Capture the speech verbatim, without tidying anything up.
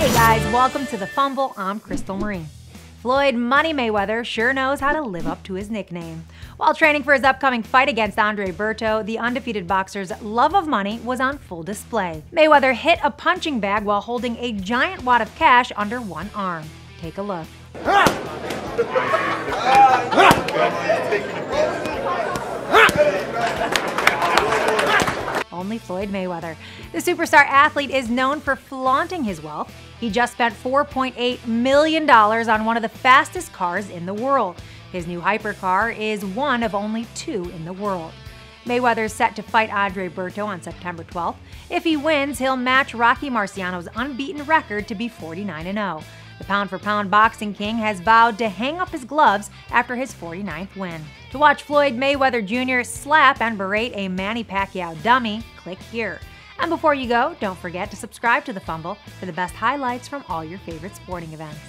Hey guys, welcome to The Fumble. I'm Crystal Marine. Floyd Money Mayweather sure knows how to live up to his nickname. While training for his upcoming fight against Andre Berto, the undefeated boxer's love of money was on full display. Mayweather hit a punching bag while holding a giant wad of cash under one arm. Take a look. Only Floyd Mayweather. The superstar athlete is known for flaunting his wealth. He just spent four point eight million dollars on one of the fastest cars in the world. His new hypercar is one of only two in the world. Mayweather is set to fight Andre Berto on September twelfth. If he wins, he'll match Rocky Marciano's unbeaten record to be forty-nine and oh. The pound-for-pound boxing king has vowed to hang up his gloves after his forty-ninth win. To watch Floyd Mayweather Junior slap and berate a Manny Pacquiao dummy, click here. And before you go, don't forget to subscribe to The Fumble for the best highlights from all your favorite sporting events.